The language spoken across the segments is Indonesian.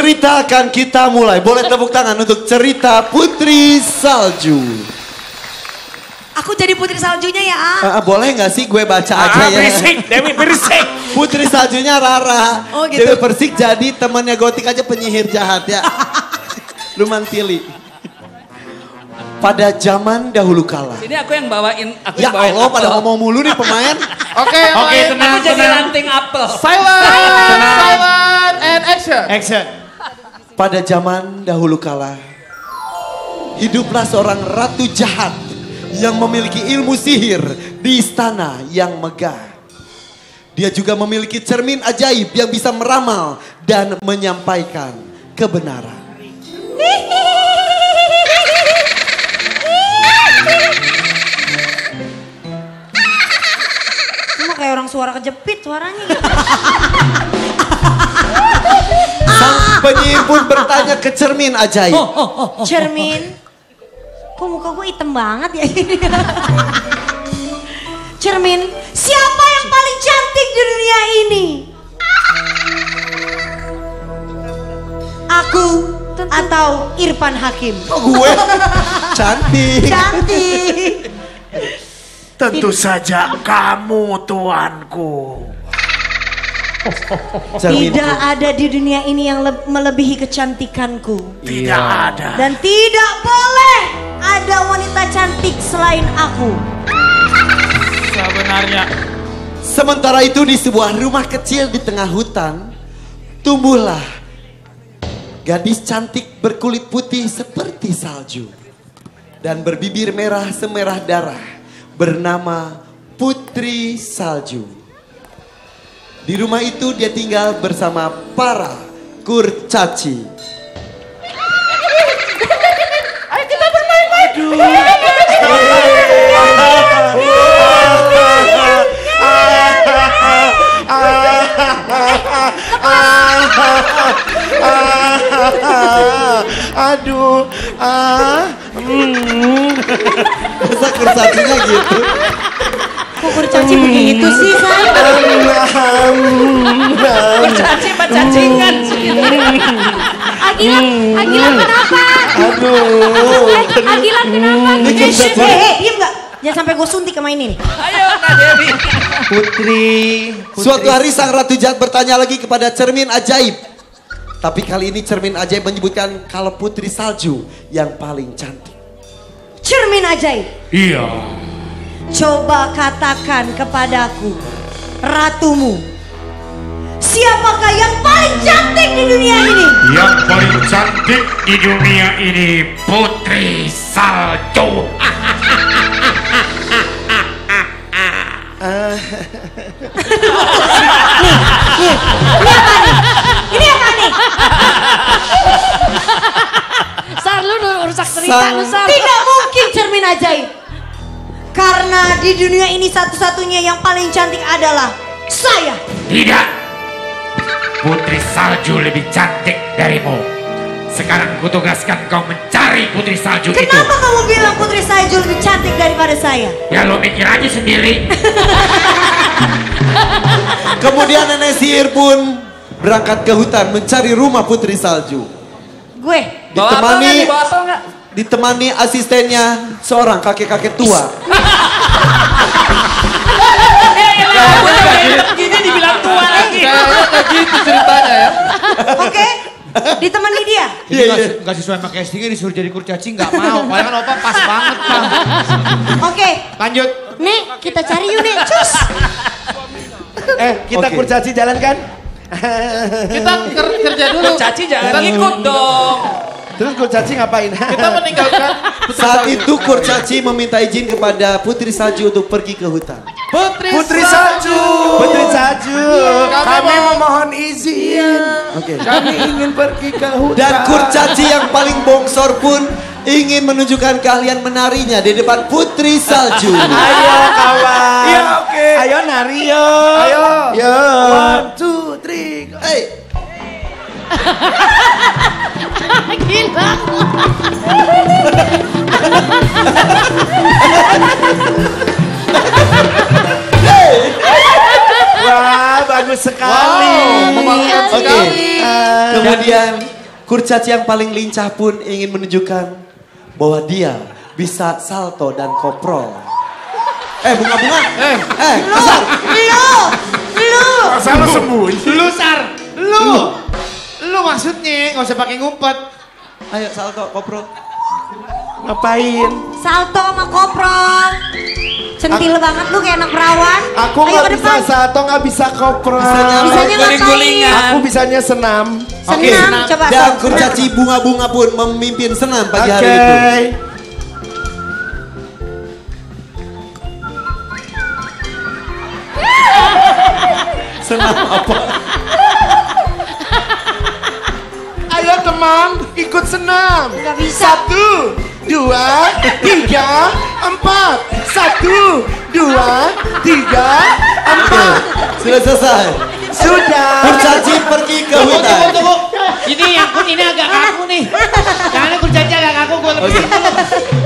cerita akan kita mulai. Boleh tepuk tangan untuk cerita Putri Salju. Aku jadi Putri Saljunya ya, A? Boleh gak sih gue baca aja ya? Berisik, Dewi berisik. Putri Saljunya Rara. Oh gitu. Dewi Persik jadi temannya Gotik aja, penyihir jahat ya. Lu mantili. Pada zaman dahulu kala. Ini aku yang bawain. Aku ya bawain Allah, apel. Pada ngomong mulu nih pemain. Oke, tenang. Aku jadi ranting apel. Silent and action. Action. Pada zaman dahulu kala, hiduplah seorang ratu jahat yang memiliki ilmu sihir di istana yang megah. Dia juga memiliki cermin ajaib yang bisa meramal dan menyampaikan kebenaran. Kayak orang suara kejepit suaranya gitu. Sang penyimpun bertanya ke cermin ajaib. Cermin, kok muka gue hitam banget ya ini? Cermin, siapa yang paling cantik di dunia ini? Aku tentu. Atau Irfan Hakim? Oh, gue cantik. Cantik. Tentu saja kamu, tuanku. Tidak ada di dunia ini yang melebihi kecantikanku. Tidak ada. Dan tidak boleh ada wanita cantik selain aku. Sebenarnya. Sementara itu di sebuah rumah kecil di tengah hutan, tumbuhlah gadis cantik berkulit putih seperti salju dan berbibir merah semerah darah, bernama Putri Salju. Di rumah itu dia tinggal bersama para kurcaci. Ayo kita bermain-main. Masa kurcacinya gitu? Kok kurcaci begitu sih, San? Kurcaci bercacingan. Agila kenapa? Agila kenapa? Diam gak? Jangan sampai gue suntik sama ini nih. Ayo Kak Dewi. Putri. Suatu hari sang ratu jahat bertanya lagi kepada cermin ajaib. Tapi kali ini cermin ajaib menyebutkan kalau Putri Salju yang paling cantik. Cermin ajaib? Iya. Coba katakan kepadaku, ratumu, siapakah yang paling cantik di dunia ini? Yang paling cantik di dunia ini Putri Salju. Ini apa nih? Ini apa nih? Sar, lu rusak cerita lu, Sar. Tidak mungkin cermin ajaib. Karena di dunia ini satu-satunya yang paling cantik adalah saya. Tidak. Putri Salju lebih cantik darimu. Sekarang kutugaskan kau mencari Putri Salju. Kenapa itu? Kenapa kamu bilang Putri Salju lebih cantik daripada saya? Ya lu mikir aja sendiri. Kemudian nenek sihir pun berangkat ke hutan mencari rumah Putri Salju. Gue ditemani asistennya seorang kakek-kakek tua. Gini dibilang tua lagi. Gitu ceritanya ya. Oke, ditemani dia. Jadi nggak sesuai sama castingnya, disuruh jadi kurcaci nggak mau. Padahal kan opa pas banget bang. Oke, lanjut. Nih kita cari yuk nih. Cus. Kita kurcaci jalan kan? Kita kerja dulu. Kurcaci jangan ikut dong. Terus kurcaci ngapain? Kita meninggalkan. Saat itu kurcaci meminta izin kepada Putri Salju untuk pergi ke hutan. Putri Salju. Putri Salju. Kami memohon izin. Kami ingin pergi ke hutan. Dan kurcaci yang paling bongsor pun ingin menunjukkan keahlian menarinya di depan Putri Salju. Ayo kawan. Iya oke. Ayo nari yo. Ayo. Yo. 1, 2, 3. Hey. Gila. Wah bagus sekali. Wow, memalukan sekali. Kemudian kurcaci yang paling lincah pun ingin menunjukkan bahwa dia bisa salto dan koprol. Bunga-bunga. Kasar. Lu sembunyi. Lu maksudnya nggak usah pakai ngumpet. Ayo salto koprol. Ngapain? Salto sama koprol. Centil banget lu kayak anak perawan. Aku nggak bisa salto, nggak bisa koprol. Bisanya ngapain? Aku bisanya senam. Senam, coba. Dan kurcaci bunga-bunga pun memimpin senam pagi hari itu. Senam apa? Ayo teman, ikut senam. Nggak bisa. 1, 2, 3, 4. 1, 2, 3, 4. Sudah selesai. Sudah. Kurcaci pergi ke hutan. Tunggu. Ini agak kaku nih. Karena kurcaci agak kaku, gue lepasin dulu.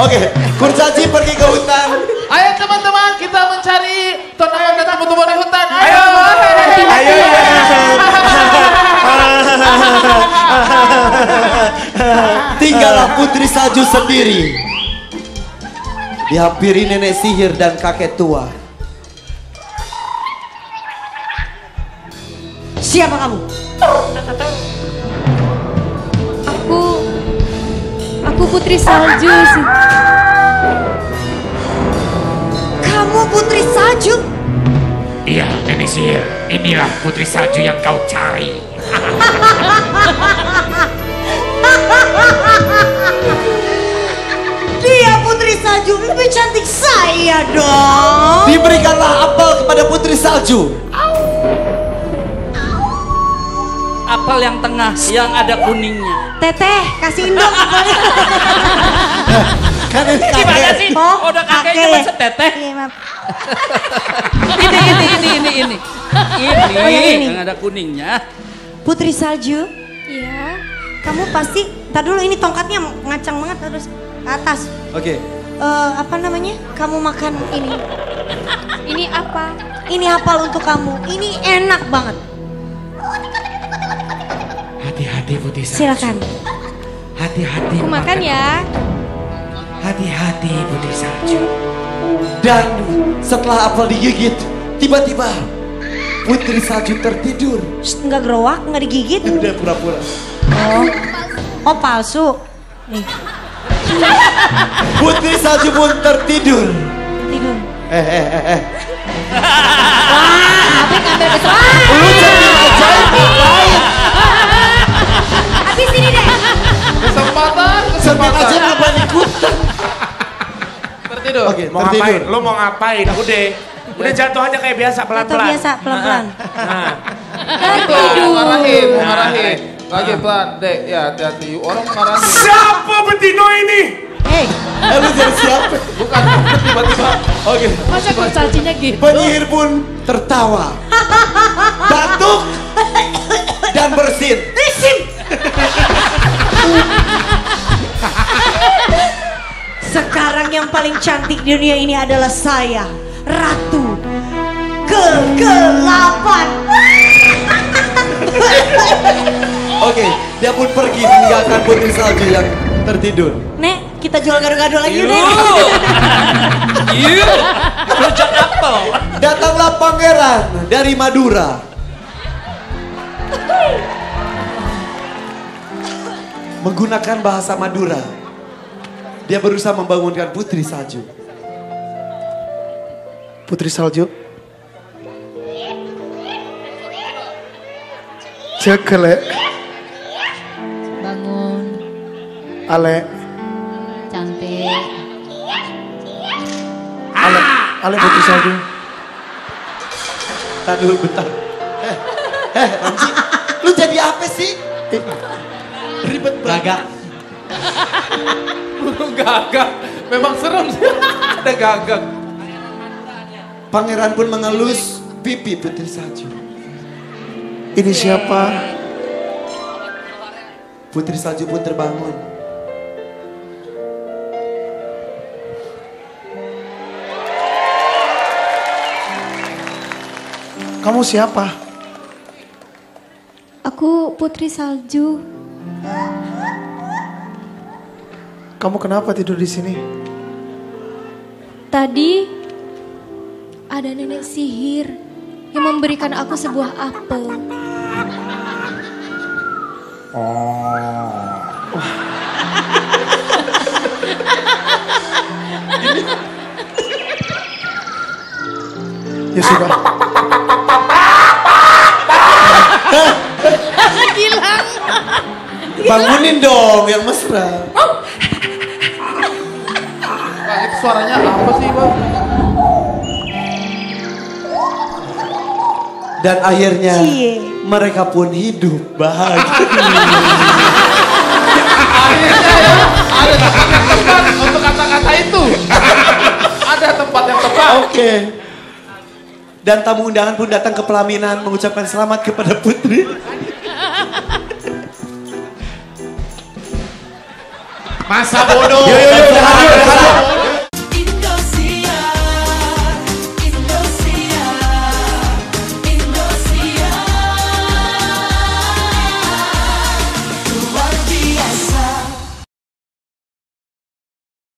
Oke, kurcaci pergi ke hutan. Ayo teman-teman, kita mencari tontonan dan tumbuh-tumbuhan di hutan. Ayo. Tinggallah putri salju sendiri. Dihampiri nenek sihir dan kakek tua. Siapa kamu? Aku putri salju. Kamu putri salju? Iya, nenek sihir. Inilah putri salju yang kau cari. Dia putri salju, lebih cantik saya dong. Diberikanlah apel kepada putri salju. Apel yang tengah, yang ada kuningnya. Teteh, kasihin dong. Gimana sih? Udah kakeknya masa teteh? Ini yang ada kuningnya. Putri salju? Iya. Kamu pasti, ntar dulu ini tongkatnya ngacang banget terus ke atas. Oke. Apa namanya? Kamu makan ini. Ini apa? Ini hafal untuk kamu. Ini enak banget. Hati-hati putri salju. Silakan. Hati-hati. Makan ya. Hati-hati putri salju. Dan setelah apel digigit, tiba-tiba putri salju tertidur. Nggak gerowak, nggak digigit. Udah pura-pura. Oh palsu. Nih. Putri salju pun tertidur. Tidur. Wah, Apik ambil keseluruhan. Lu jadi ajaib ngapain? Abis ini deh. Kesempatan aja ngapain ikutan. Tertidur. Oke, mau ngapain? Lu mau ngapain? Udah jatuh aja kayak biasa, pelan-pelan. Biasa, pelan-pelan. Tertidur. Marahin. Lagi pelan, dek, ya hati-hati, orang marahin. Siapa Betino ini? Lu jadi siapa? Bukan, tiba-tiba. Oke. Masa kurcacinya gitu? Penyihir pun tertawa. Batuk. Dan bersin. Sekarang yang paling cantik di dunia ini adalah saya, Ratu Kegelapan. Oke, dia pun pergi meninggalkan putri salju yang tertidur. Nek, kita jual gado-gado lagi, Nek. Rujak apel. Datanglah pangeran dari Madura. Menggunakan bahasa Madura, dia berusaha membangunkan putri salju. Putri salju. Cekelek. Ale cantik. Ale putri salju. Tahan dulu bentar. Ramji, lu jadi apa sih? Ribet banget. Gagak. Burung gagak. Memang serem sih. Ada gagak. Pangeran pun mengelus pipi putri salju. Ini siapa? Putri salju pun terbangun. Kamu siapa? Putri Salju. Kamu kenapa tidur di sini? Tadi ada nenek sihir yang memberikan aku sebuah apel. Ya sudah. Hilang. Bangunin dong yang mesra. Suaranya apa sih, Bang? Dan akhirnya mereka pun hidup bahagia. Akhirnya ya, ada tempat yang tepat untuk kata-kata itu. Ada tempat yang tepat. Oke. Dan tamu undangan pun datang ke pelaminan mengucapkan selamat kepada Putri. Masa bodoh.